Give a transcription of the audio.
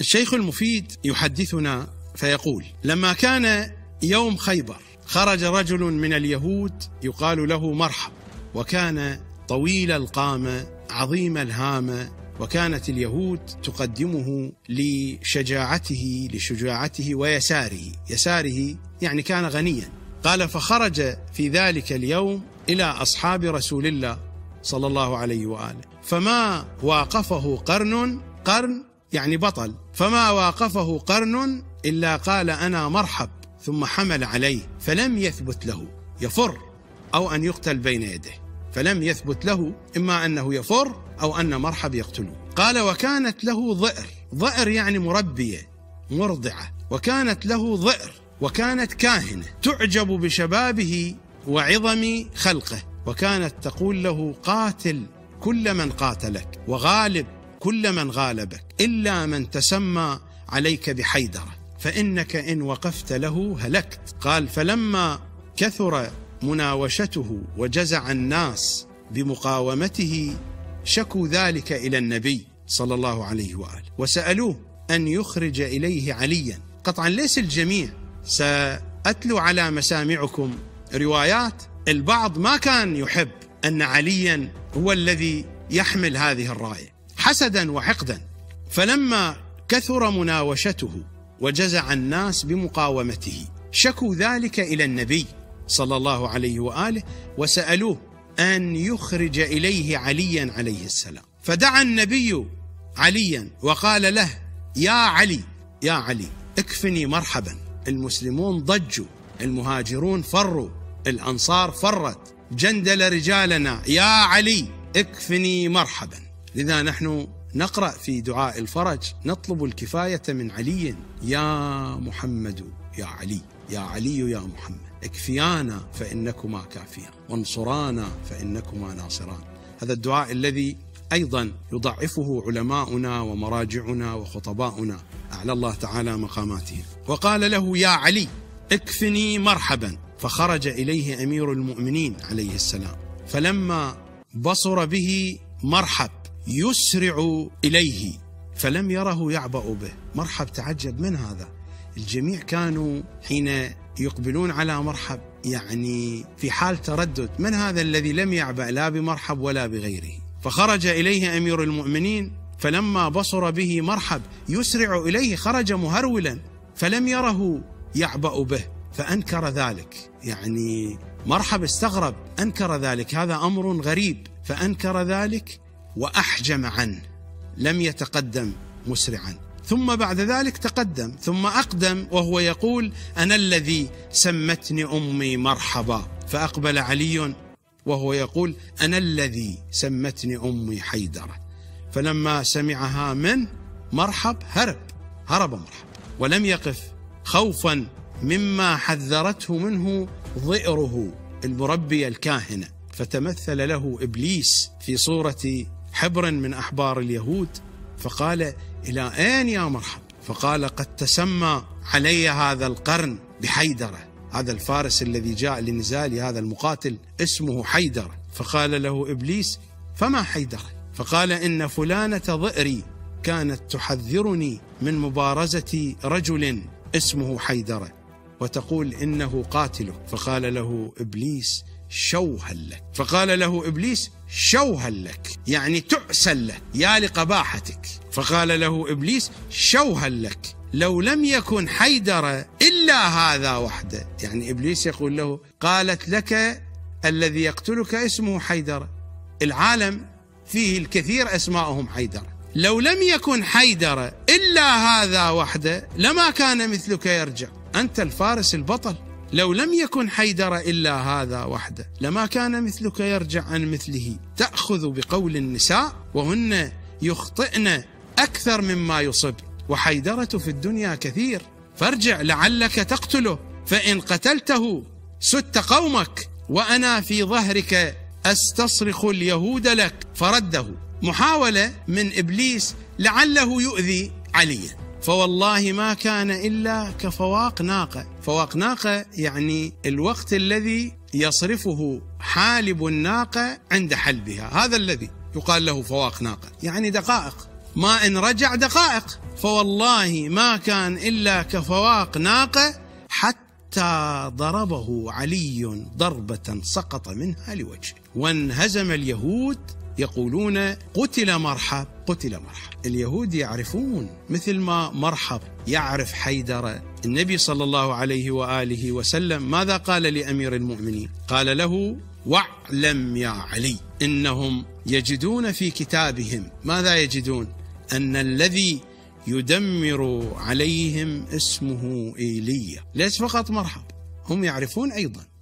الشيخ المفيد يحدثنا فيقول: لما كان يوم خيبر خرج رجل من اليهود يقال له مرحب، وكان طويل القامة عظيم الهامة، وكانت اليهود تقدمه لشجاعته ويساره، يعني كان غنيا. قال: فخرج في ذلك اليوم إلى أصحاب رسول الله صلى الله عليه وآله، فما واقفه قرن يعني بطل، فما واقفه قرن إلا قال أنا مرحب، ثم حمل عليه فلم يثبت له، يفر أو أن يقتل بين يده، فلم يثبت له، إما أنه يفر أو أن مرحب يقتله. قال: وكانت له ضئر يعني مربية مرضعة، وكانت له ضئر، وكانت كاهنة تعجب بشبابه وعظم خلقه، وكانت تقول له: قاتل كل من قاتلك، وغالب كل من غالبك، إلا من تسمى عليك بحيدرة، فإنك إن وقفت له هلكت. قال: فلما كثر مناوشته وجزع الناس بمقاومته شكوا ذلك إلى النبي صلى الله عليه وآله، وسألوه أن يخرج إليه عليا. قطعا ليس الجميع، سأتلو على مسامعكم روايات، البعض ما كان يحب أن عليا هو الذي يحمل هذه الراية حسدا وحقدا. فلما كثر مناوشته وجزع الناس بمقاومته شكوا ذلك إلى النبي صلى الله عليه وآله، وسألوه أن يخرج إليه عليا عليه السلام، فدعا النبي عليا وقال له: يا علي يا علي اكفني مرحبا. المسلمون ضجوا، المهاجرون فروا، الأنصار فرت، جندل رجالنا يا علي اكفني مرحبا. لذا نحن نقرأ في دعاء الفرج: نطلب الكفاية من علي، يا محمد يا علي، يا علي يا محمد، اكفيانا فإنكما كافيان، وانصرانا فإنكما ناصران. هذا الدعاء الذي أيضا يضعفه علماؤنا ومراجعنا وخطباؤنا، أعلى الله تعالى مقاماتهم. وقال له: يا علي اكفني مرحبا، فخرج إليه أمير المؤمنين عليه السلام، فلما بصر به مرحب يسرع إليه فلم يره يعبأ به. مرحب تعجب من هذا، الجميع كانوا حين يقبلون على مرحب يعني في حال تردد، من هذا الذي لم يعبأ لا بمرحب ولا بغيره؟ فخرج إليه أمير المؤمنين، فلما بصر به مرحب يسرع إليه خرج مهرولا فلم يره يعبأ به، فأنكر ذلك، يعني مرحب استغرب، أنكر ذلك، هذا أمر غريب، فأنكر ذلك وأحجم عنه، لم يتقدم مسرعا. ثم بعد ذلك تقدم ثم أقدم وهو يقول: أنا الذي سمتني أمي مرحبا. فأقبل علي وهو يقول: أنا الذي سمتني أمي حيدرة. فلما سمعها من مرحب هرب مرحب، ولم يقف خوفا مما حذرته منه ضئره المربية الكاهنة، فتمثل له إبليس في صورة حبر من أحبار اليهود، فقال: إلى أين يا مرحب؟ فقال: قد تسمى علي هذا القرن بحيدرة، هذا الفارس الذي جاء لنزال هذا المقاتل اسمه حيدرة. فقال له إبليس: فما حيدرة؟ فقال: إن فلانة ضئري كانت تحذرني من مبارزة رجل اسمه حيدرة، وتقول إنه قاتله. فقال له إبليس: شوها لك. فقال له إبليس: شوها لك يعني تعسل لك، يا لقباحتك. فقال له إبليس: شوها لك، لو لم يكن حيدرة إلا هذا وحده، يعني إبليس يقول له: قالت لك الذي يقتلك اسمه حيدرة، العالم فيه الكثير أسماءهم حيدرة، لو لم يكن حيدرة إلا هذا وحده لما كان مثلك يرجع، أنت الفارس البطل، لو لم يكن حيدرة إلا هذا وحده لما كان مثلك يرجع عن مثله. تأخذ بقول النساء وهن يخطئن أكثر مما يصب، وحيدرة في الدنيا كثير، فارجع لعلك تقتله، فإن قتلته ست قومك، وأنا في ظهرك أستصرخ اليهود لك. فرده محاولة من إبليس لعله يؤذي عليا. فوالله ما كان إلا كفواق ناقة، فواق ناقة يعني الوقت الذي يصرفه حالب الناقة عند حلبها، هذا الذي يقال له فواق ناقة، يعني دقائق، ما إن رجع دقائق، فوالله ما كان إلا كفواق ناقة حتى ضربه علي ضربة سقط منها لوجهه. وانهزم اليهود يقولون قتل مرحب، قتل مرحب. اليهود يعرفون مثل ما مرحب يعرف حيدرة. النبي صلى الله عليه وآله وسلم ماذا قال لأمير المؤمنين؟ قال له واعلم يا علي إنهم يجدون في كتابهم، ماذا يجدون؟ أن الذي يدمر عليهم اسمه إيليا، ليس فقط مرحب، هم يعرفون أيضا